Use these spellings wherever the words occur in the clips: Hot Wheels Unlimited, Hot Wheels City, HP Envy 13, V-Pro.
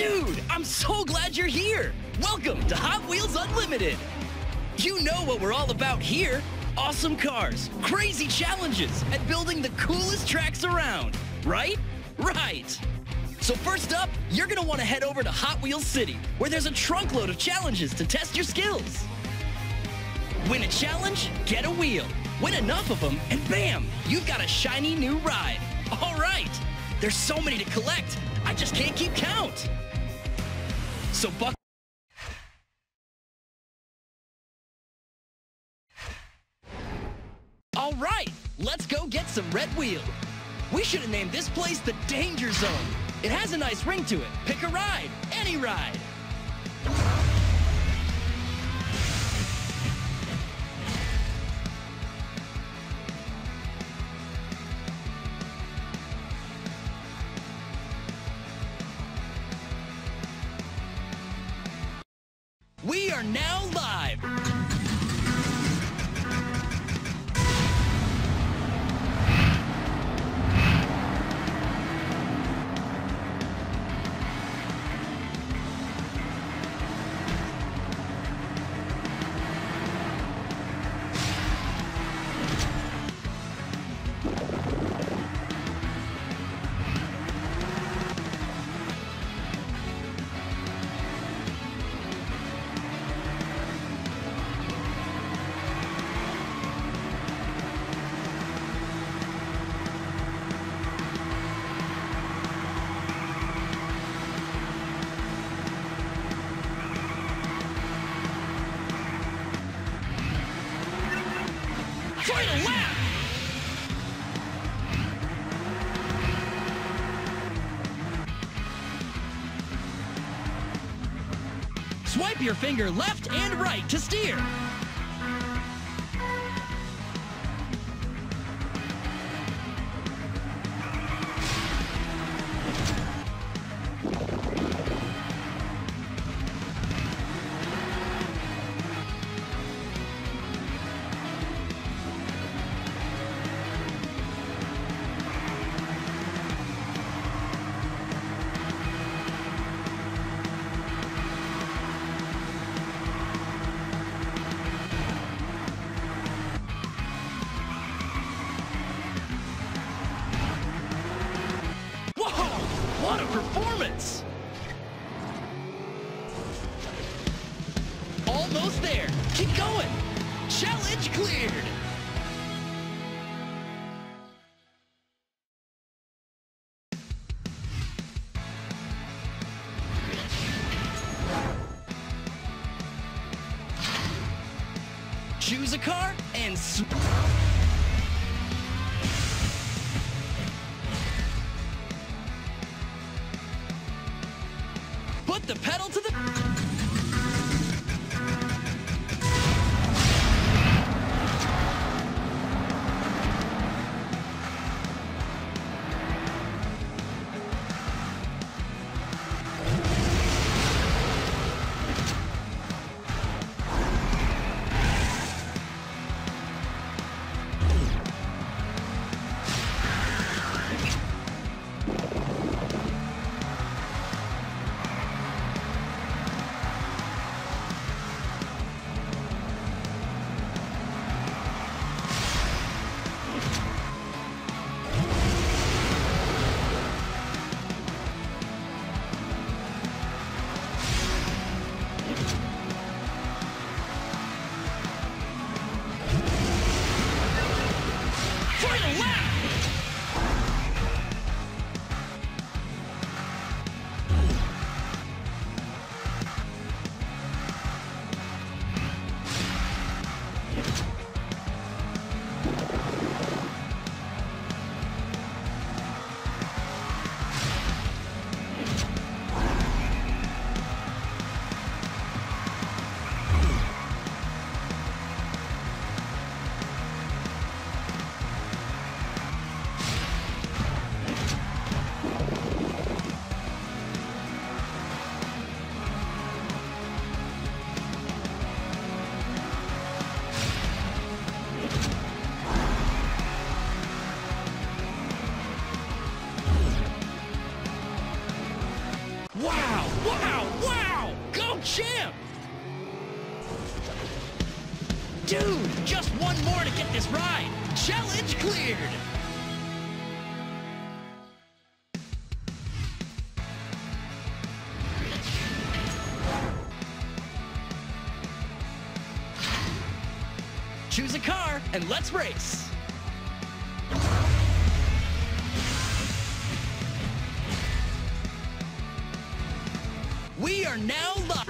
Dude, I'm so glad you're here! Welcome to Hot Wheels Unlimited! You know what we're all about here. Awesome cars, crazy challenges, and building the coolest tracks around. Right? Right! So first up, you're gonna wanna head over to Hot Wheels City, where there's a trunkload of challenges to test your skills. Win a challenge, get a wheel. Win enough of them, and bam! You've got a shiny new ride. All right! There's so many to collect, I just can't keep count. So buckle. All right, let's go get some red wheel. We should have named this place the Danger Zone. It has a nice ring to it. Pick a ride, any ride. We are now live! Final lap! Swipe your finger left and right to steer. What a performance! Almost there. Keep going. Challenge cleared. Choose a car and put the pedal to the... Wow! Wow! Wow! Go, Jim! Dude, just one more to get this ride. Challenge cleared! Choose a car and let's race! We are now live!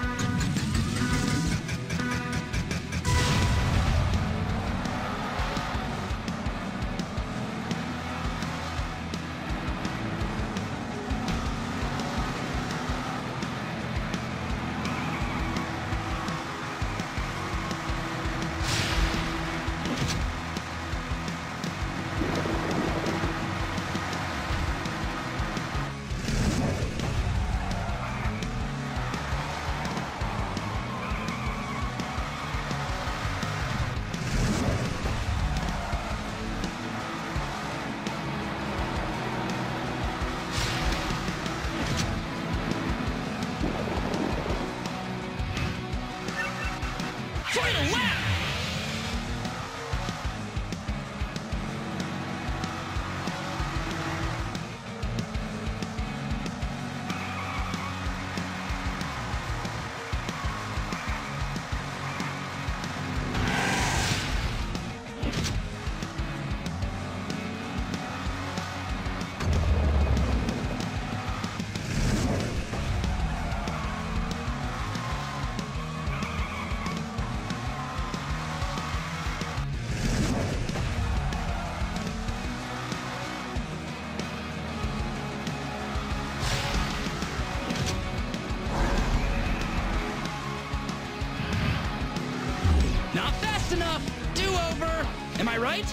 Not fast enough! Do-over! Am I right?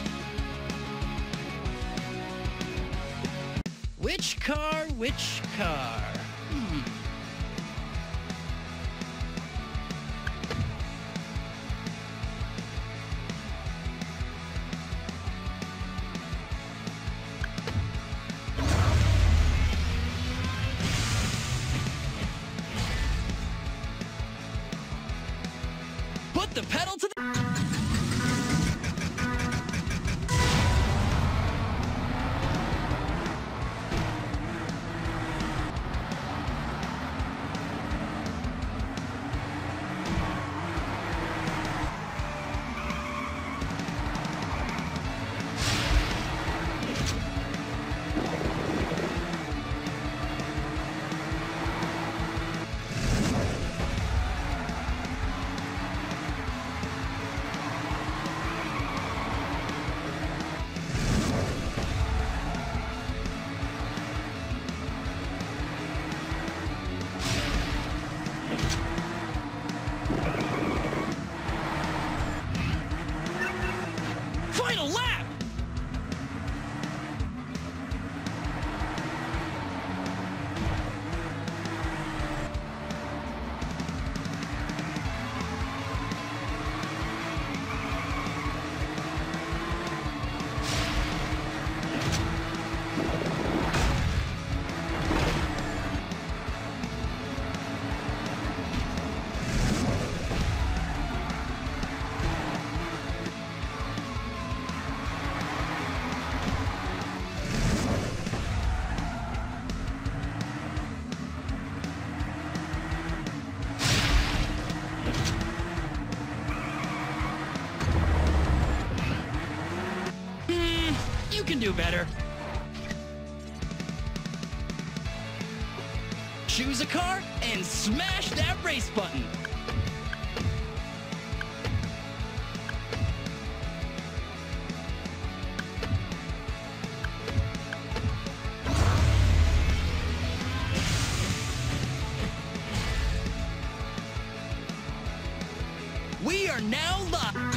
Which car? Which car? Put the pedal to the... You can do better. Choose a car and smash that race button. We are now live.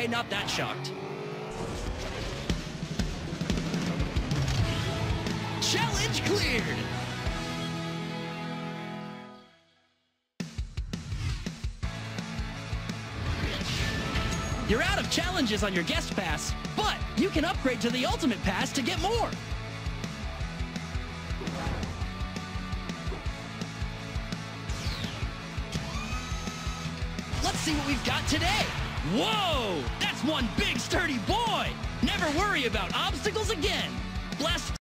Okay, not that shocked. Challenge cleared! You're out of challenges on your guest pass, but you can upgrade to the ultimate pass to get more. Let's see what we've got today. Whoa, that's one big sturdy boy. Never worry about obstacles again. Blast.